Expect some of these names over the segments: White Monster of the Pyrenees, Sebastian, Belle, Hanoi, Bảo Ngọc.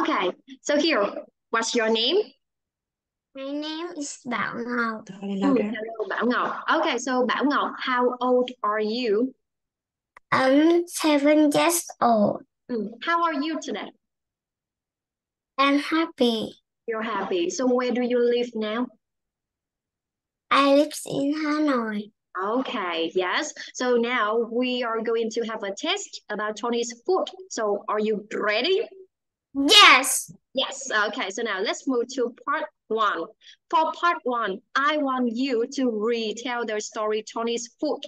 Okay, so here, what's your name? My name is Bảo Ngọc. Hello, Bảo Ngọc. Okay, so Bảo Ngọc, how old are you? I'm 7 years old. How are you today? I'm happy. You're happy. So where do you live now? I live in Hanoi. Okay, yes. So now we are going to have a test about Tony's food. So are you ready? Yes. Yes. Okay, so now let's move to part one. For part one, I want you to retell the story Tony's food.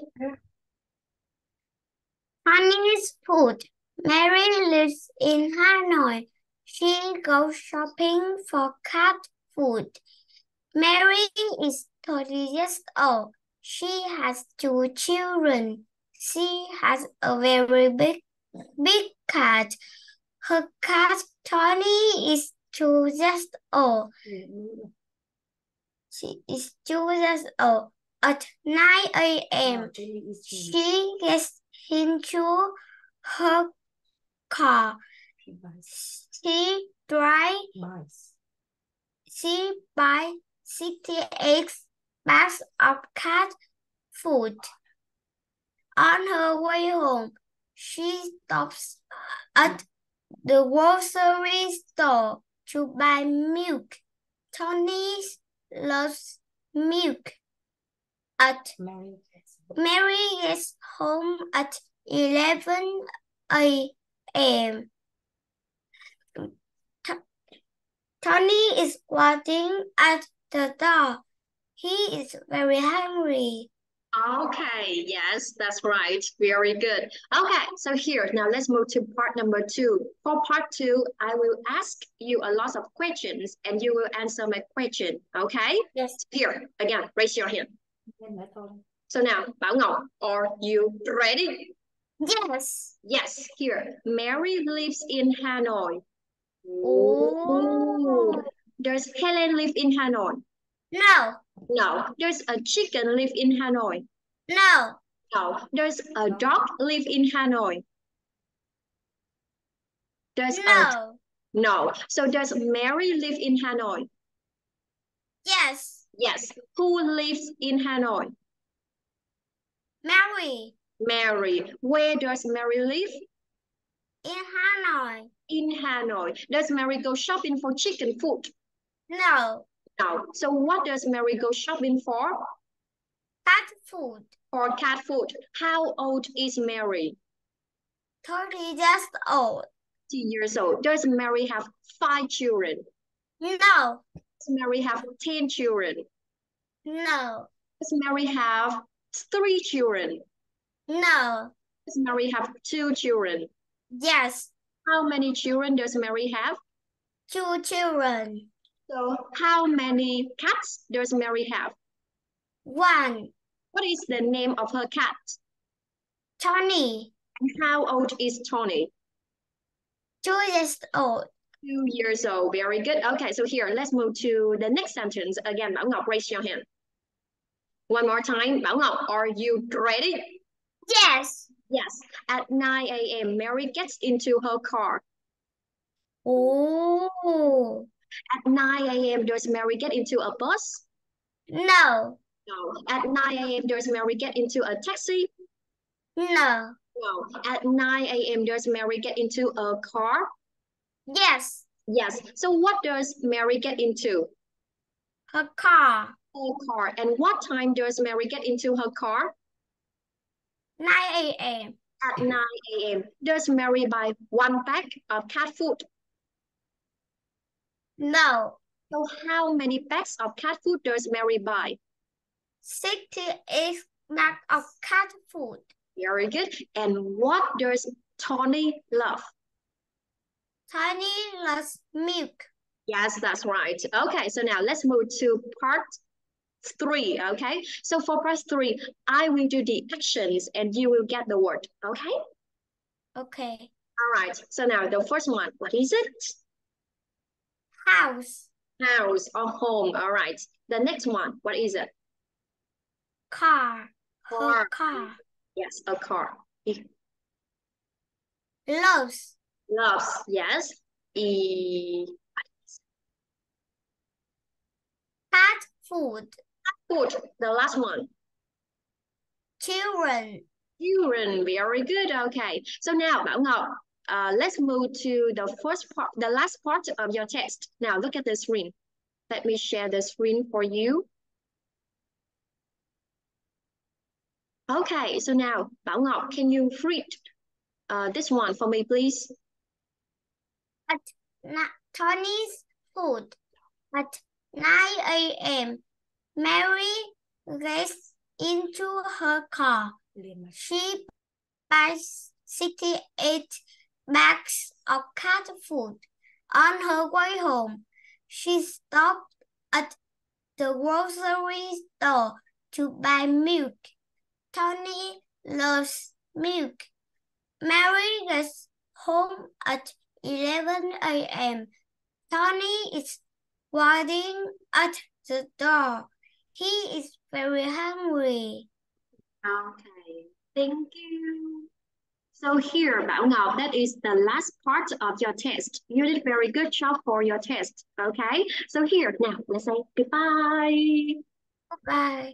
Tony's food. Mary lives in Hanoi. She goes shopping for cat food. Mary is 30 years old. She has 2 children. She has a very big cat. Her cat, Tony, is 2 years old. She is 2 years old. At 9 a.m., she gets into her car. She drives. She buys 68 bags of cat food. On her way home, she stops at the grocery store to buy milk. Tony loves milk. Mary gets home at 11 a.m. Tony is waiting at the door. He is very hungry. Okay, yes, that's right. Very good. Okay, so here, now let's move to part number two. For part two, I will ask you a lot of questions and you will answer my question, okay? Yes. Here, again, raise your hand. So now, Bảo Ngọc, are you ready? Yes. Yes, here. Mary lives in Hanoi. Oh. Does Helen live in Hanoi? No. No. Does a chicken live in Hanoi? No. No. Does a dog live in Hanoi? No. So does Mary live in Hanoi? Yes. Yes. Who lives in Hanoi? Mary. Mary. Where does Mary live? In Hanoi. In Hanoi. Does Mary go shopping for chicken food? No. No. So what does Mary go shopping for? Cat food. For cat food. How old is Mary? 30 years old. 30 years old. Does Mary have 5 children? No. Does Mary have 10 children? No. Does Mary have 3 children? No. Does Mary have 2 children? Yes. How many children does Mary have? 2 children. So how many cats does Mary have? 1. What is the name of her cat? Tony. And how old is Tony? 2 years old. 2 years old. Very good. Okay, so here, let's move to the next sentence. Again, Bảo Ngọc, raise your hand. One more time. Bảo Ngọc, are you ready? Yes. Yes. At 9 a.m., Mary gets into her car. Oh. At 9 a.m., does Mary get into a bus? No. No. At 9 a.m., does Mary get into a taxi? No. No. At 9 a.m., does Mary get into a car? Yes. Yes. So what does Mary get into? Her car. Her car. And what time does Mary get into her car? 9 a.m. At 9 a.m., does Mary buy 1 bag of cat food? No. So how many bags of cat food does Mary buy? 68 bags of cat food. Very good. And what does Tony love? Tony loves milk. Yes, that's right. Okay, so now let's move to part 3, okay? So for part 3, I will do the actions and you will get the word, okay? Okay. All right, so now the first one, what is it? House. House or home. All right. The next one, what is it? Car. Car. Car. Yes, a car. Loves. Loves, yes. E. Pet food. Food, the last one. Children. Children, very good. Okay. So now, Bảo Ngọc, let's move to the first part, the last part of your text. Now look at the screen. Let me share the screen for you. Okay, so now, Bảo Ngọc, can you read this one for me, please? At Tony's food. At 9 a.m., Mary gets into her car. She buys 68 bags of cat food. On her way home, she stopped at the grocery store to buy milk. Tony loves milk. Mary gets home at 11 a.m. Tony is waiting at the door. He is very hungry. Okay, thank you. So here, Bảo Ngọc, that is the last part of your test. You did very good job for your test, okay? So here, now, let's say goodbye. Bye-bye.